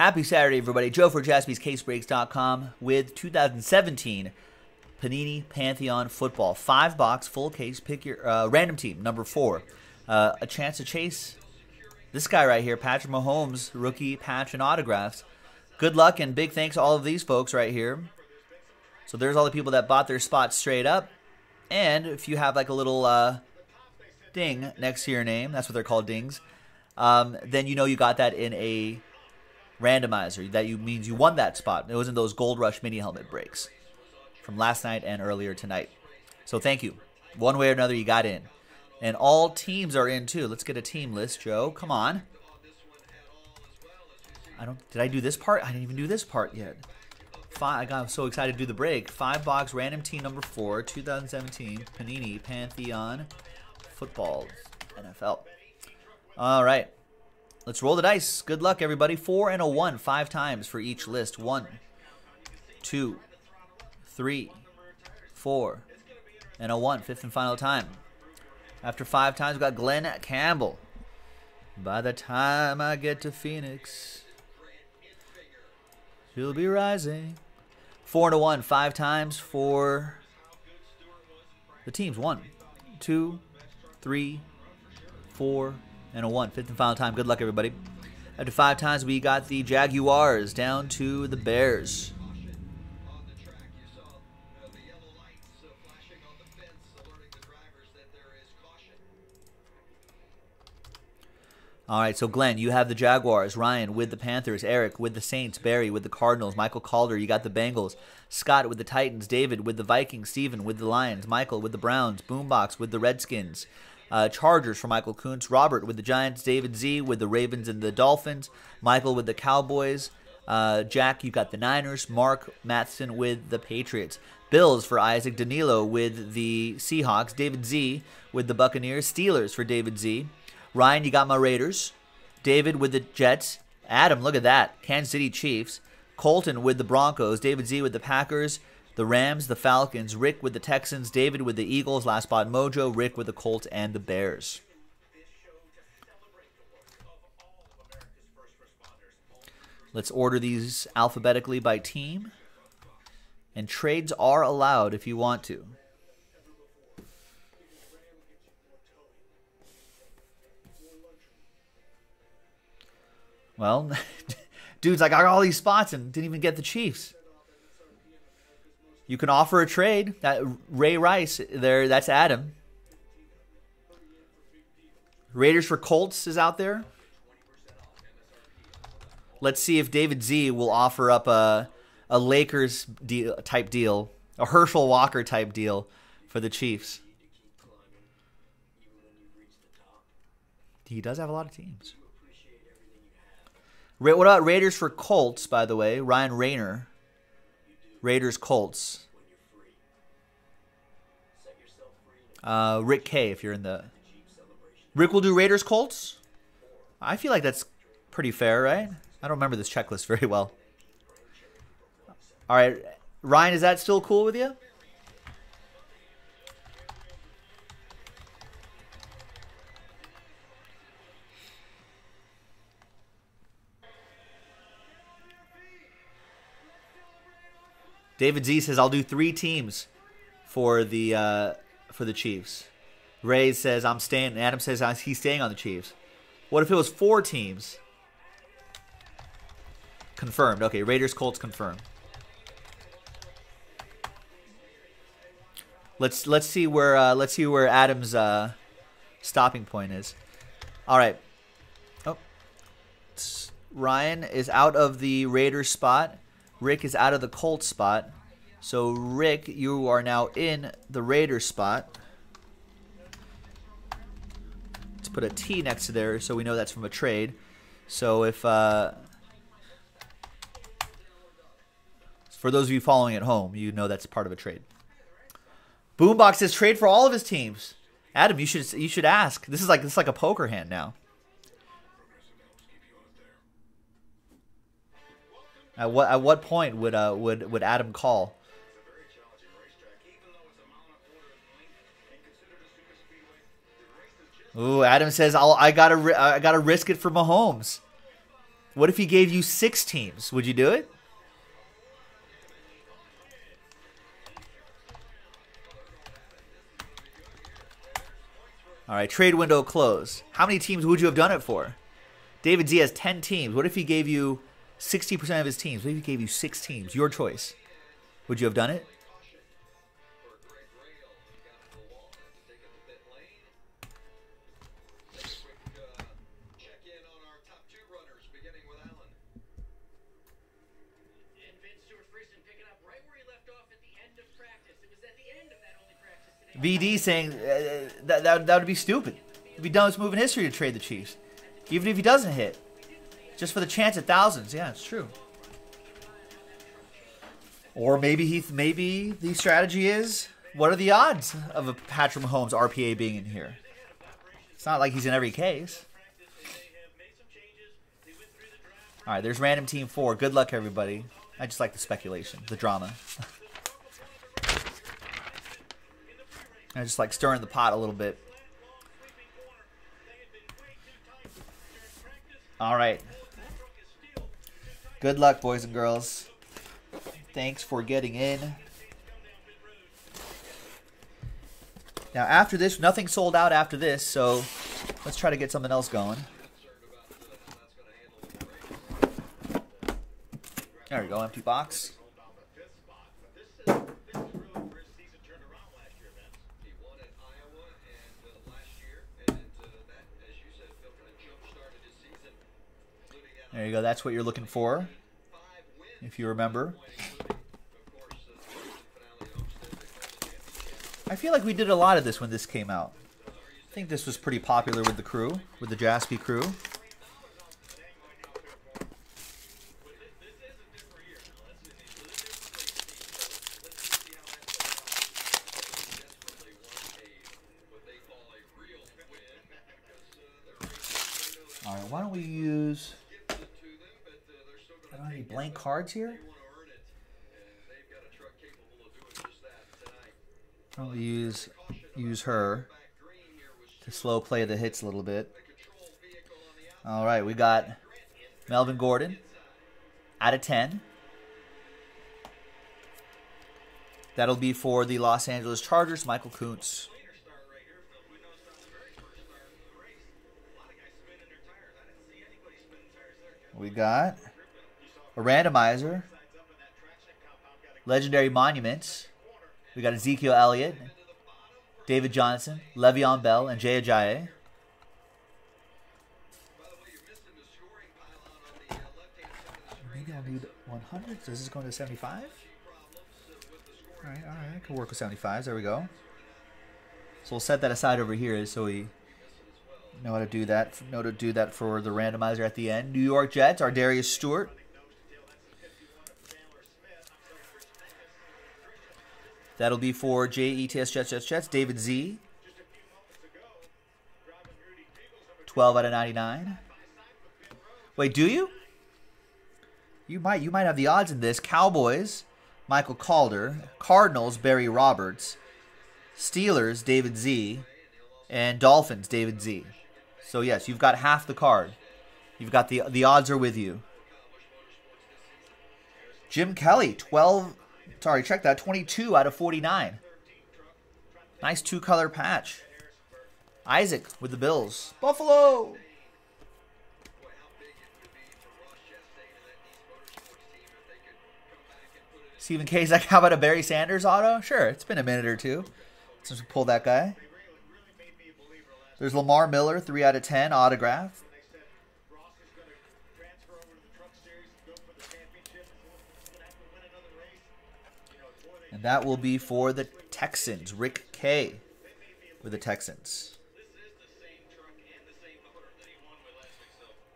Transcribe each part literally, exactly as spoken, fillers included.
Happy Saturday, everybody. Joe for Jaspys Case Breaks dot com with two thousand seventeen Panini Pantheon Football. Five box, full case, pick your uh, random team, number four. Uh, a chance to chase this guy right here, Patrick Mahomes, rookie patch and autographs. Good luck and big thanks to all of these folks right here. So there's all the people that bought their spots straight up. And if you have like a little uh, ding next to your name, that's what they're called, dings, um, then you know you got that in a randomizer. That you means you won that spot. It was in those Gold Rush mini helmet breaks from last night and earlier tonight. So thank you. One way or another, you got in. And all teams are in too. Let's get a team list, Joe. Come on. I don't. Did I do this part? I didn't even do this part yet. Five. I got so excited to do the break. Five box random team number four, two thousand seventeen Panini Pantheon Football N F L. All right. Let's roll the dice. Good luck, everybody. Four and a one, five times for each list. One, two, three, four, and a one. Fifth and final time. After five times, we've got Glenn Campbell. By the time I get to Phoenix, she'll be rising. Four and a one, five times for the teams. One, two, three, four, and a one. Fifth and final time. Good luck, everybody. After five times, we got the Jaguars down to the Bears. All right, so Glenn, you have the Jaguars. Ryan with the Panthers. Eric with the Saints. Barry with the Cardinals. Michael Calder, you got the Bengals. Scott with the Titans. David with the Vikings. Steven with the Lions. Michael with the Browns. Boombox with the Redskins. Uh, Chargers for Michael Kuntz. Robert with the Giants. David Z with the Ravens and the Dolphins. Michael with the Cowboys. Uh, Jack, you got the Niners. Mark Matheson with the Patriots. Bills for Isaac. Danilo with the Seahawks. David Z with the Buccaneers. Steelers for David Z. Ryan, you got my Raiders. David with the Jets. Adam, look at that. Kansas City Chiefs. Colton with the Broncos. David Z with the Packers. The Rams, the Falcons, Rick with the Texans, David with the Eagles, Last Spot Mojo, Rick with the Colts, and the Bears. Let's order these alphabetically by team. And trades are allowed if you want to. Well, dude's like, I got all these spots and didn't even get the Chiefs. You can offer a trade. That Ray Rice there, that's Adam. Raiders for Colts is out there. Let's see if David Z will offer up a a Lakers deal, type deal, a Herschel Walker type deal for the Chiefs. He does have a lot of teams. What about Raiders for Colts, by the way? Ryan Rainer. Raiders, Colts. Uh, Rick K, if you're in the... Rick will do Raiders, Colts? I feel like that's pretty fair, right? I don't remember this checklist very well. All right. Ryan, is that still cool with you? David Z says, I'll do three teams for the uh, for the Chiefs. Ray says, I'm staying. Adam says, he's staying on the Chiefs. What if it was four teams? Confirmed. Okay, Raiders, Colts, confirmed. Let's let's see where uh, let's see where Adam's uh, stopping point is. All right. Oh, Ryan is out of the Raiders spot. Rick is out of the Colts spot. So, Rick, you are now in the Raiders spot. Let's put a T next to there so we know that's from a trade. So, if uh, for those of you following at home, you know that's part of a trade. Boombox says trade for all of his teams. Adam, you should you should ask. This is like this is like a poker hand now. At what at what point would uh would would Adam call? Ooh, Adam says I'll I gotta I gotta risk it for Mahomes. What if he gave you six teams? Would you do it? All right, trade window closed. How many teams would you have done it for? David Z has ten teams. What if he gave you sixty percent of his teams? What if he gave you six teams? Your choice. Would you have done it? V D saying uh, that, that that would be stupid. It'd be dumbest move in history to trade the Chiefs, even if he doesn't hit, just for the chance at thousands. Yeah, it's true. Or maybe he maybe the strategy is, what are the odds of a Patrick Mahomes R P A being in here? It's not like he's in every case. All right, there's random team four. Good luck, everybody. I just like the speculation, the drama. I just like stirring the pot a little bit. All right. Good luck, boys and girls. Thanks for getting in. Now, after this, nothing sold out after this, so let's try to get something else going. There we go, empty box. There you go. That's what you're looking for, if you remember. I feel like we did a lot of this when this came out. I think this was pretty popular with the crew, with the Jaspy crew. All right, why don't we use... I don't have any blank cards here. I'll use use her to slow play the hits a little bit. All right, we got Melvin Gordon out of ten. That'll be for the Los Angeles Chargers, Michael Kuntz. We got a randomizer, legendary monuments. We got Ezekiel Elliott, David Johnson, Le'Veon Bell, and Jay Ajayi. Maybe I'll need one hundred. So this is going to seventy-five. All right, all right. I can work with seventy-fives. There we go. So we'll set that aside over here so we know how to do that. Know to do that for the randomizer at the end. New York Jets, our Darius Stewart. That'll be for J E T S, Jets, Jets, Jets, David Z. twelve out of ninety-nine. Wait, do you? You might you might have the odds in this. Cowboys, Michael Calder. Cardinals, Barry Roberts. Steelers, David Z. And Dolphins, David Z. So, yes, you've got half the card. You've got the, the odds are with you. Jim Kelly, twelve... Sorry, check that. twenty-two out of forty-nine. Nice two-color patch. Isaac with the Bills. Buffalo! Stephen K's like, how about a Barry Sanders auto? Sure, it's been a minute or two since we pulled that guy. There's Lamar Miller, three out of ten, autograph. And that will be for the Texans. Rick K with the Texans.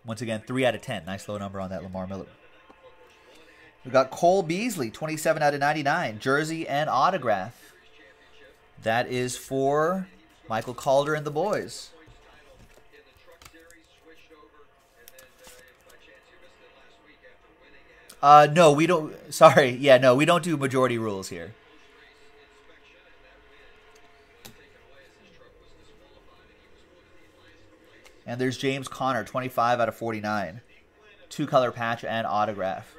Once again, three out of ten. Nice low number on that Lamar Miller. We got Cole Beasley, twenty-seven out of ninety-nine. Jersey and autograph. That is for Michael Calder and the boys. Uh, no, we don't. Sorry. Yeah, no, we don't do majority rules here. And there's James Conner, twenty-five out of forty-nine. two-color patch and autograph.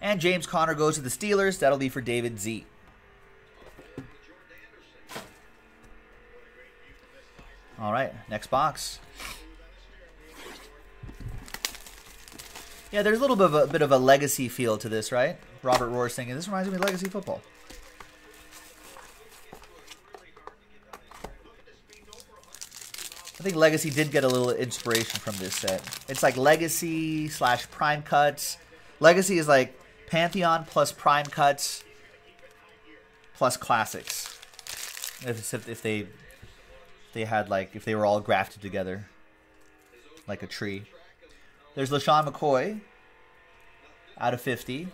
And James Conner goes to the Steelers. That'll be for David Z. All right, next box. Yeah, there's a little bit of a, bit of a legacy feel to this, right? Robert Rohr singing. This reminds me of legacy football. I think Legacy did get a little inspiration from this set. It's like Legacy slash Prime Cuts. Legacy is like Pantheon plus Prime Cuts plus Classics. If, if they they had like, if they were all grafted together like a tree. There's LeSean McCoy out of fifty.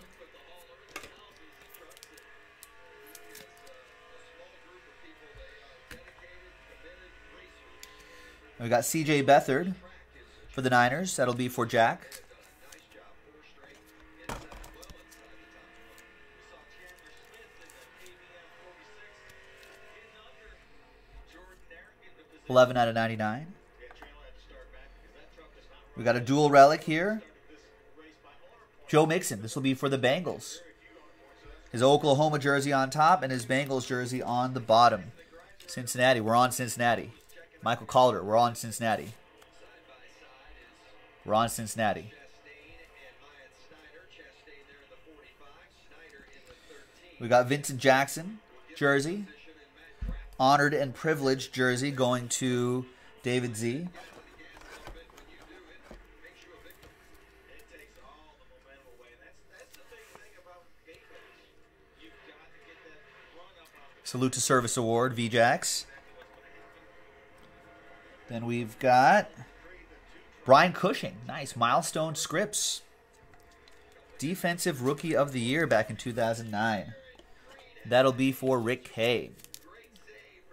We got C J. Beathard for the Niners. That'll be for Jack. eleven out of ninety-nine. We got a dual relic here. Joe Mixon. This will be for the Bengals. His Oklahoma jersey on top and his Bengals jersey on the bottom. Cincinnati. We're on Cincinnati. Michael Calder. We're on Cincinnati. We're on Cincinnati. We got Vincent Jackson jersey. Honored and privileged jersey going to David Z. Salute to Service Award, V-Jax. Then we've got Brian Cushing. Nice. Milestone Scripts. Defensive Rookie of the Year back in two thousand nine. That'll be for Rick K.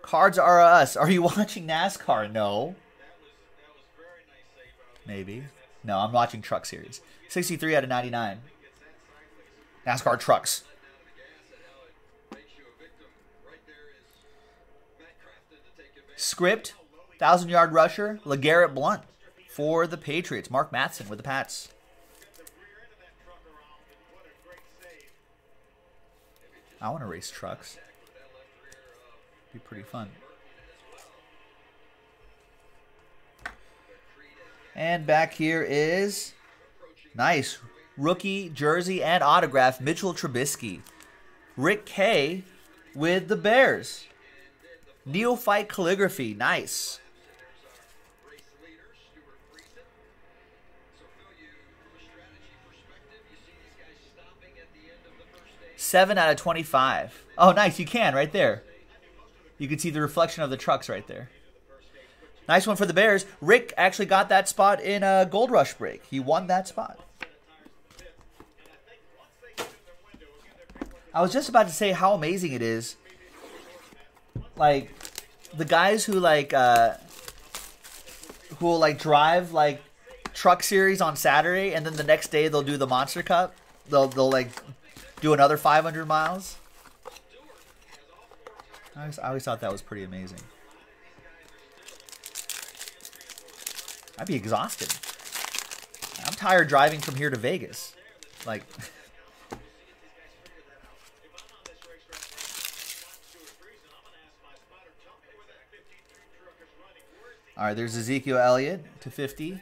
Cards Are Us. Are you watching NASCAR? No. Maybe. No, I'm watching Truck Series. sixty-three out of ninety-nine. NASCAR Trucks. Script, thousand-yard rusher, LeGarrette Blount for the Patriots. Mark Mathson with the Pats. I want to race trucks. Be pretty fun. And back here is nice rookie jersey and autograph, Mitchell Trubisky. Rick K with the Bears. Neophyte Calligraphy, nice. seven out of twenty-five. Oh, nice, you can right there. You can see the reflection of the trucks right there. Nice one for the Bears. Rick actually got that spot in a Gold Rush break. He won that spot. I was just about to say how amazing it is. Like, the guys who, like, uh, who will, like, drive, like, Truck Series on Saturday, and then the next day they'll do the Monster Cup. They'll, they'll like, do another five hundred miles. I always, I always thought that was pretty amazing. I'd be exhausted. I'm tired driving from here to Vegas. Like... All right, there's Ezekiel Elliott to fifty.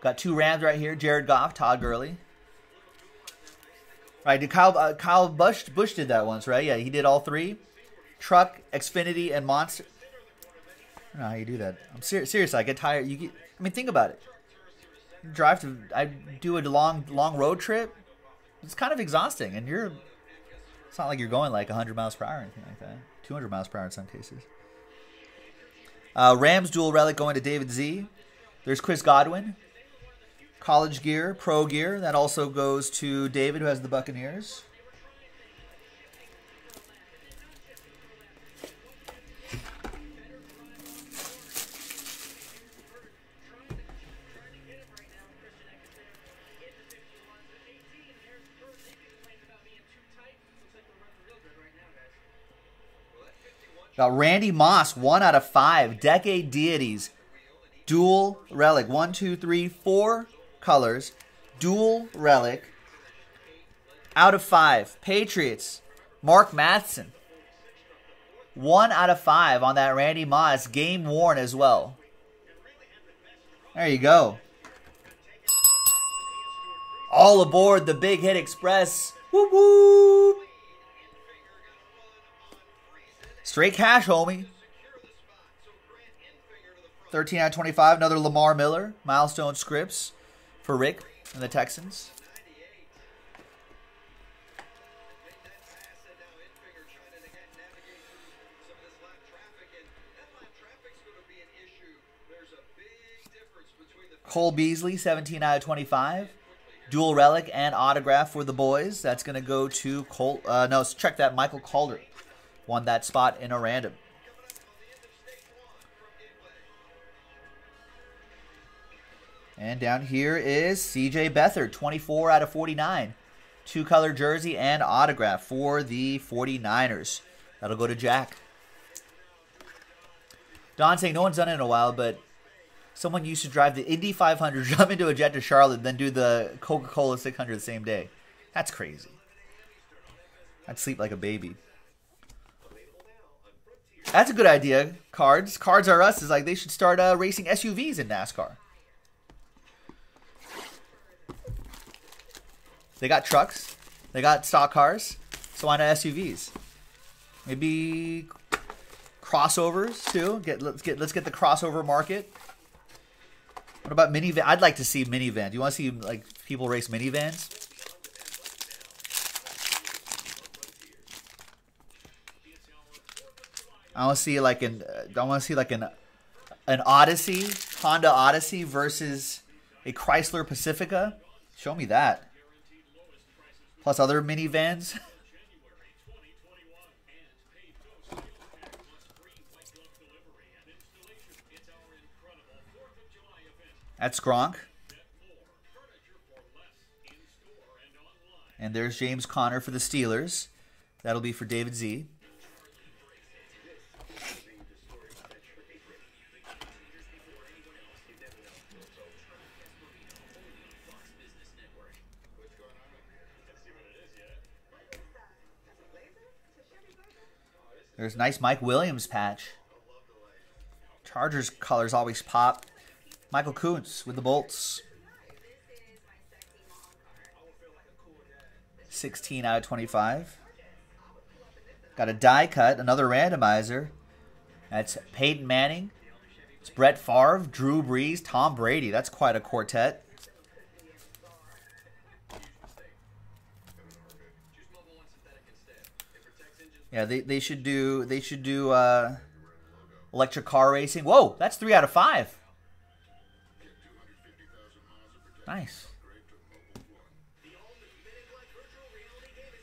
Got two Rams right here. Jared Goff, Todd Gurley. All right, did Kyle uh, Kyle Bush Bush did that once, right? Yeah, he did all three: Truck, Xfinity, and Monster. I don't know how you do that. I'm ser seriously. I get tired. You get. I mean, think about it. Drive to I do a long long road trip. It's kind of exhausting, and you're. It's not like you're going like a hundred miles per hour or anything like that. two hundred miles per hour in some cases. Uh, Rams dual relic going to David Z. There's Chris Godwin. College gear, pro gear. That also goes to David, who has the Buccaneers. Now, Randy Moss, one out of five. Decade Deities. Dual relic. One, two, three, four colors. Dual relic. Out of five. Patriots. Mark Matheson. One out of five on that Randy Moss. Game worn as well. There you go. All aboard the Big Hit Express. Whoop, whoop. Straight cash, homie. thirteen out of twenty-five. Another Lamar Miller. Milestone scripts for Rick and the Texans. Cole Beasley, seventeen out of twenty-five. Dual relic and autograph for the boys. That's going to go to Cole. Uh, no, check that. Michael Calder won that spot in a random. And down here is C J. Beathard, twenty-four out of forty-nine. Two-color jersey and autograph for the forty-niners. That'll go to Jack. Don saying no one's done it in a while, but someone used to drive the Indy five hundred, jump into a jet to Charlotte, then do the Coca-Cola six hundred the same day. That's crazy. I'd sleep like a baby. That's a good idea, Cards. Cards Are Us is like they should start uh, racing S U Vs in NASCAR. They got trucks. They got stock cars. So why not S U Vs? Maybe crossovers too. Get let's get let's get the crossover market. What about minivan? I'd like to see minivans. You want to see like people race minivans? I want to see like an I want to see like an an Odyssey, Honda Odyssey versus a Chrysler Pacifica. Show me that. Plus other minivans. That's Gronk. And there's James Conner for the Steelers. That'll be for David Z. There's nice Mike Williams patch. Chargers colors always pop. Michael Koontz with the Bolts. sixteen out of twenty-five. Got a die cut, another randomizer. That's Peyton Manning. It's Brett Favre, Drew Brees, Tom Brady. That's quite a quartet. Yeah, they, they should do they should do uh, electric car racing. Whoa, that's three out of five. Nice.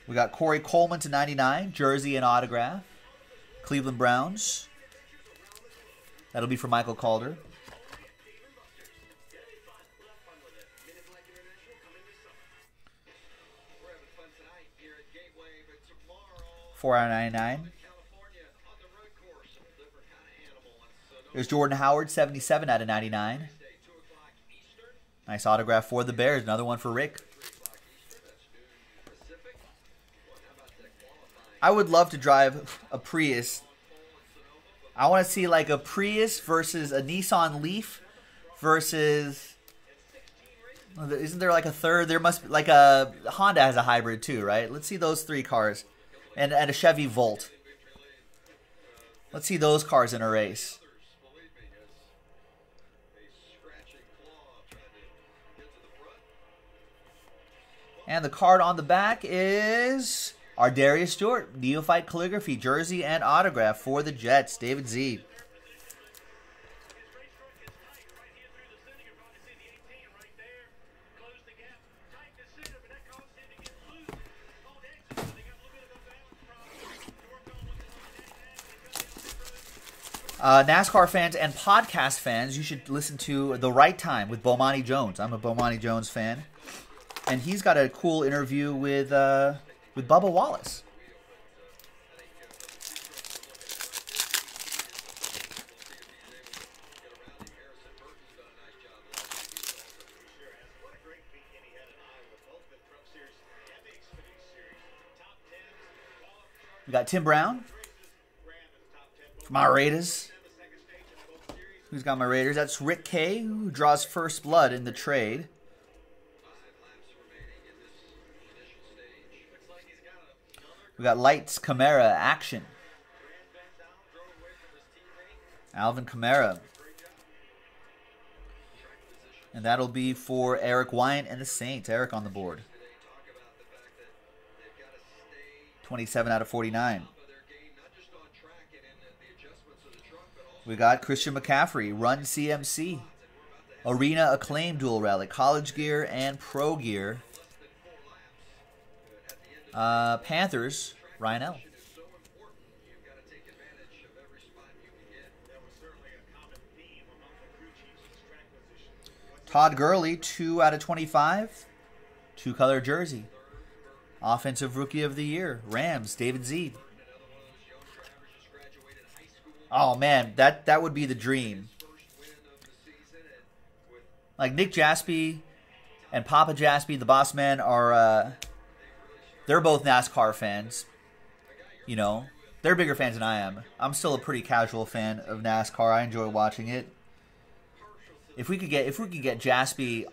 We got Corey Coleman to ninety-nine, jersey and autograph. Cleveland Browns. That'll be for Michael Calder. four out of ninety-nine. There's Jordan Howard, seventy-seven out of ninety-nine. Nice autograph for the Bears. Another one for Rick. I would love to drive a Prius. I want to see like a Prius versus a Nissan Leaf versus... Isn't there like a third? There must be like a... Honda has a hybrid too, right? Let's see those three cars. And, and a Chevy Volt. Let's see those cars in a race. And the card on the back is our Darius Stewart, Neophyte Calligraphy, jersey and autograph for the Jets, David Z. Uh, NASCAR fans and podcast fans, you should listen to The Right Time with Bomani Jones. I'm a Bomani Jones fan. And he's got a cool interview with uh, with Bubba Wallace. We got Tim Brown from our Raiders. Who's got my Raiders? That's Rick Kay, who draws first blood in the trade. We got Lights Kamara action. Alvin Kamara. And that'll be for Eric Wyant and the Saints. Eric on the board. twenty-seven out of forty-nine. We got Christian McCaffrey, Run C M C, Arena Acclaim dual relic, College Gear and Pro Gear. Uh, Panthers, Ryan L. Todd Gurley, two out of twenty-five, two-color jersey. Offensive Rookie of the Year, Rams, David Zeed. Oh, man, that, that would be the dream. Like, Nick Jaspi and Papa Jaspi, the boss man, are, uh, they're both NASCAR fans, you know. They're bigger fans than I am. I'm still a pretty casual fan of NASCAR. I enjoy watching it. If we could get, if we could get Jaspi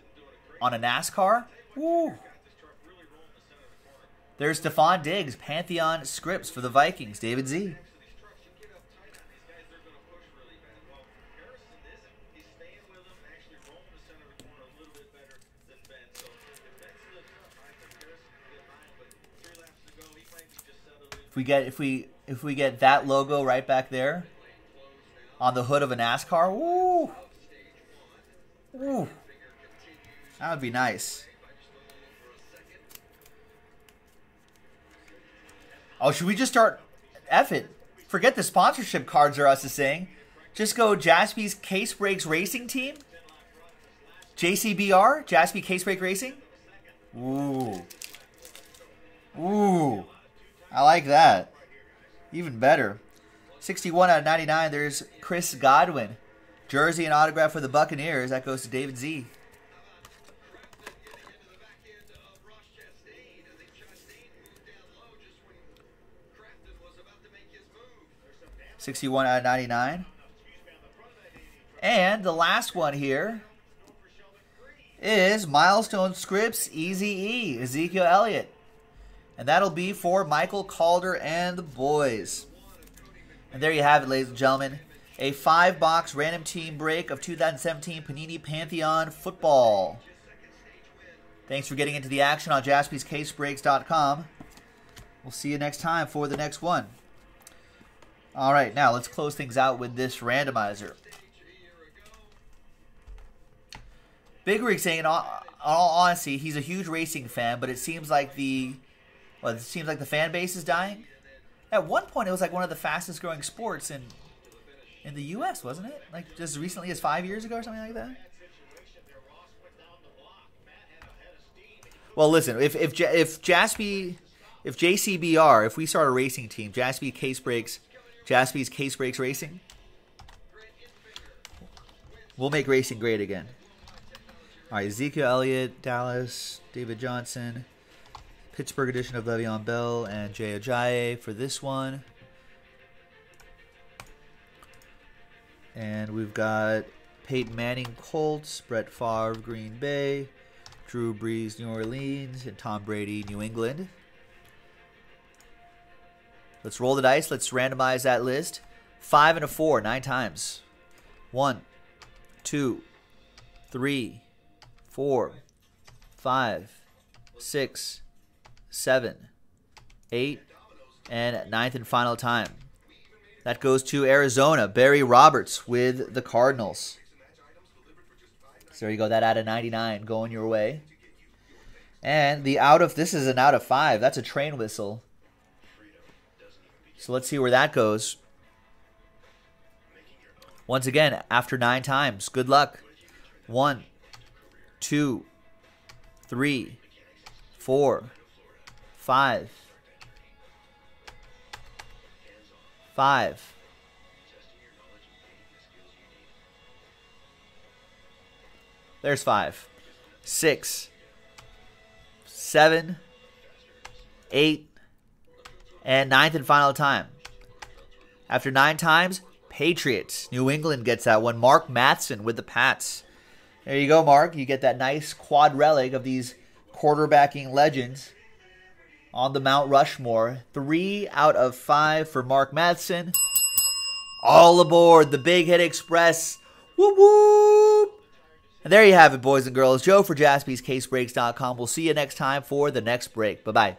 on a NASCAR, woo. There's Stephon Diggs, Pantheon Scripts for the Vikings, David Z. If we get if we if we get that logo right back there on the hood of a NASCAR, woo, woo, that would be nice. Oh, should we just start? F it, forget the sponsorship cards or us is saying, just go Jaspy's Case Breaks Racing Team, J C B R, Jaspy Case Break Racing. Ooh, ooh. I like that. Even better. sixty-one out of ninety-nine, there's Chris Godwin. Jersey and autograph for the Buccaneers. That goes to David Z. sixty-one out of ninety-nine. And the last one here is Milestone Scripts E Z E, Ezekiel Elliott. And that'll be for Michael Calder and the boys. And there you have it, ladies and gentlemen. A five-box random team break of two thousand seventeen Panini Pantheon football. Thanks for getting into the action on Jaspys Case Breaks dot com. We'll see you next time for the next one. All right, now let's close things out with this randomizer. Big Rig saying, in all honesty, he's a huge racing fan, but it seems like the... Well, it seems like the fan base is dying. At one point, it was like one of the fastest growing sports in in the U S, wasn't it? Like just recently as five years ago or something like that? Well, listen, if if if Jaspy, if J C B R, if we start a racing team, Jaspy Case Breaks, Jaspy's Case Breaks Racing, we'll make racing great again. All right, Ezekiel Elliott, Dallas, David Johnson. Pittsburgh edition of Le'Veon Bell and Jay Ajayi for this one. And we've got Peyton Manning, Colts, Brett Favre, Green Bay, Drew Brees, New Orleans, and Tom Brady, New England. Let's roll the dice. Let's randomize that list. Five and a four, nine times. One, two, three, four, five, six, seven, eight, and ninth and final time. That goes to Arizona. Barry Roberts with the Cardinals. So there you go. That out of ninety-nine going your way. And the out of, this is an out of five. That's a train whistle. So let's see where that goes. Once again, after nine times, good luck. One, two, three, four, Five. Five. There's five. Six. Seven. Eight. And ninth and final time. After nine times, Patriots. New England gets that one. Mark Mathson with the Pats. There you go, Mark. You get that nice quad relic of these quarterbacking legends on the Mount Rushmore. Three out of five for Mark Mathson. All aboard the Big Hit Express. Whoop, whoop. And there you have it, boys and girls. Joe for Jaspys Case Breaks dot com. We'll see you next time for the next break. Bye-bye.